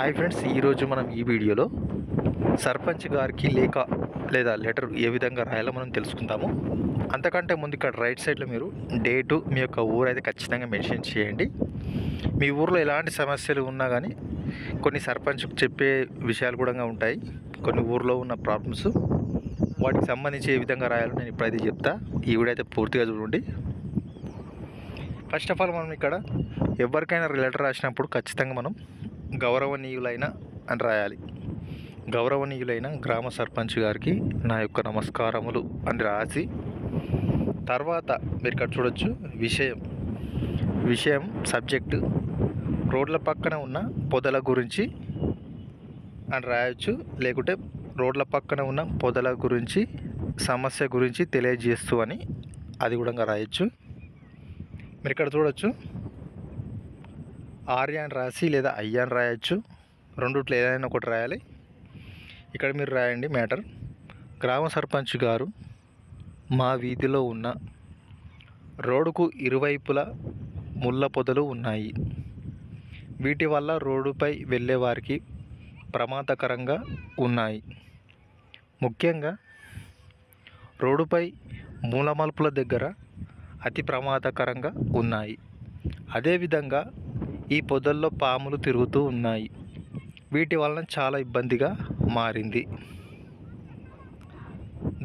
Hi friends ఈరోజు మనం ఈ వీడియోలో సర్పంచ్ గారికి లేక లేదా లెటర్ ఏ విధంగా రాయాలో మనం తెలుసుకుందాము। అంతకంటే ముందు ఇక్కడ రైట్ సైడ్ లో మీరు డేట్ మీ యొక్క ఊరు అయితే ఖచ్చితంగా మెన్షన్ చేయండి। మీ ఊర్లో ఎలాంటి సమస్యలు ఉన్నా గానీ కొన్ని సర్పంచ్ చెప్పే విషయాలు కూడా ఉంటాయి। కొన్ని ఊర్లో ఉన్న ప్రాబ్లమ్స్ వాటికి సంబంధించి ఏ విధంగా రాయాలో నేను ఇప్పుడైతే చెప్తా। ఈ వీడియో అయితే పూర్తిగా చూడండి। ఫస్ట్ ఆఫ్ ఆల్ మనం ఇక్కడ ఎవరికైనా లెటర్ రాసినప్పుడు ఖచ్చితంగా మనం గౌరవనీయులైన అని రాయాలి। గౌరవనీయులైన గ్రామ సర్పంచ్ గారికి నా యొక్క నమస్కారములు అని రాసి తర్వాత మీరు ఇక్కడ చూడొచ్చు విషయం సబ్జెక్టు రోడ్ల పక్కన ఉన్న పొదల గురించి అని రాయొచ్చు। లేకుంటే రోడ్ల పక్కన ఉన్న పొదల గురించి సమస్య గురించి తెలియజేస్తూ అని అది కూడా రాయొచ్చు। మీరు ఇక్కడ చూడొచ్చు ఆర్యాన్ రాసి లేదా అయ్యాన్ రాయొచ్చు। రెండుట్లో ఏదైనా ఒకటి రాయాలి। ఇక్కడ మీరు రాయండి మ్యాటర్ గ్రామ సర్పంచ్ గారు మా వీధిలో ఉన్న రోడ్డుకు ఇరువైపులా ముళ్ళ పొదలు ఉన్నాయి, వీటి వల్ల రోడ్డుపై వెళ్ళేవారికి ప్రమాదకరంగా ఉన్నాయి, ముఖ్యంగా రోడ్డుపై మూలమలుపుల దగ్గర అతి ప్రమాదకరంగా ఉన్నాయి, అదేవిధంగా ఈ పొదల్లో పాములు తిరుగుతూ ఉన్నాయి, వీటి వలన చాలా ఇబ్బందిగా మారింది,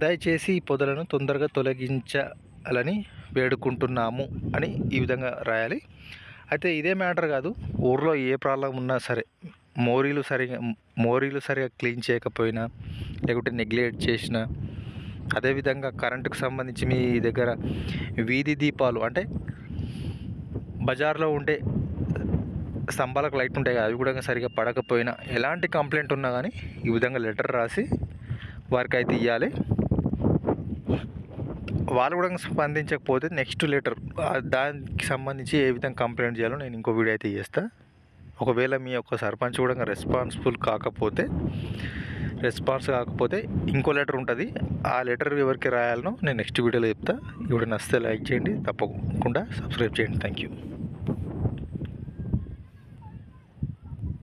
దయచేసి ఈ పొదలను తొందరగా తొలగించాలని వేడుకుంటున్నాము అని ఈ విధంగా రాయాలి। అయితే ఇదే మ్యాటర్ కాదు, ఊర్లో ఏ ప్రాబ్లం ఉన్నా సరే మోరీలు సరిగా క్లీన్ చేయకపోయినా లేకుంటే నెగ్లెక్ట్ చేసినా, అదేవిధంగా కరెంటుకు సంబంధించి మీ దగ్గర వీధి దీపాలు అంటే బజార్లో ఉండే స్తంభాలకు లైట్ ఉంటాయి కదా, అవి కూడా సరిగా పడకపోయినా ఎలాంటి కంప్లైంట్ ఉన్నా కానీ ఈ విధంగా లెటర్ రాసి వారికి అయితే ఇవ్వాలి। వాళ్ళు కూడా స్పందించకపోతే నెక్స్ట్ లెటర్ దానికి సంబంధించి ఏ విధంగా కంప్లైంట్ చేయాలో నేను ఇంకో వీడియో అయితే చేస్తాను। ఒకవేళ మీ యొక్క సర్పంచ్ కూడా రెస్పాన్స్ కాకపోతే ఇంకో లెటర్ ఉంటుంది, ఆ లెటర్ ఎవరికి రాయాలనో నేను నెక్స్ట్ వీడియోలో చెప్తాను। ఇప్పుడు నచ్చితే లైక్ చేయండి, తప్పకుండా సబ్స్క్రైబ్ చేయండి। Thank you.